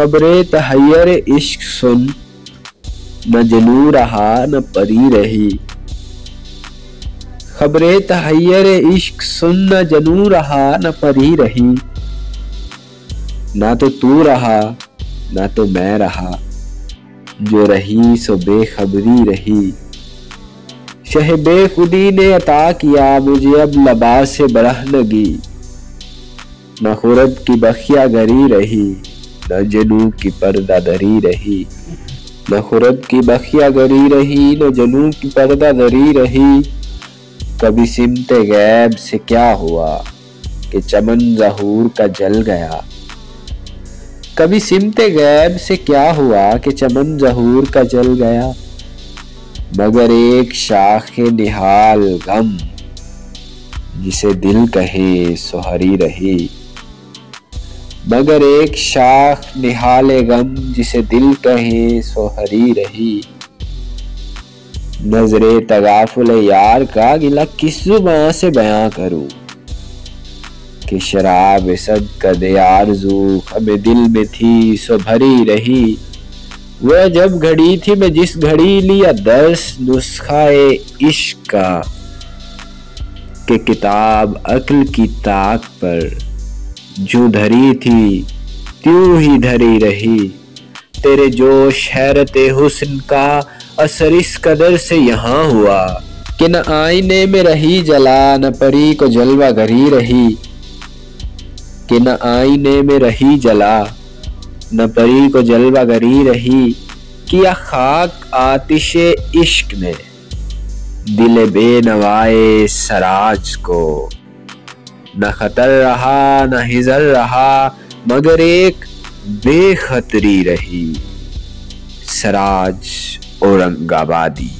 खबर ए तहय्युर ए इश्क सुन न जुनो रहा न परी रही। खबर ए तहय्युर ए इश्क सुन न जुनो रहा न परी रही। ना तो तू रहा ना तो मैं रहा, जो रही सो बेखबरी रही। शहबे खुदी ने अता किया मुझे अब लबास से बरहनगी। न खुरद की बखिया गरी रही न जनूब की पर्दा दरी रही। न खुरद की बखिया गरी रही न जनूब की पर्दा दरी रही। कभी सिमते गैब से क्या हुआ कि चमन जहूर का जल गया। कभी सिमते गैब से क्या हुआ कि चमन जहूर का जल गया। मगर एक शाखे निहाल गम जिसे दिल कहे सोहरी रही। मगर एक शाख निहाल गम जिसे दिल कहे सोहरी रही। नजरे तगाफुल यार का गिला किस जुबां से बयां करूं कि शराब सद का दे आरज़ू हमें दिल में थी सो भरी रही। वह जब घड़ी थी मैं जिस घड़ी लिया दर्स नुस्खाए इश्क का कि किताब अक्ल की ताक पर जो धरी थी त्यों ही धरी रही। तेरे जोश हैरत हुस्न का असर इस कदर से यहाँ हुआ कि न आईने में रही जला न परी को जलवा गरी रही। कि न आईने में रही जला न परी को जलवा गरी रही। किया खाक आतिशे इश्क ने दिले बेनवाए सराज को। न खतर रहा न हिजर रहा मगर एक बेखतरी रही। सिराज औरंगाबादी।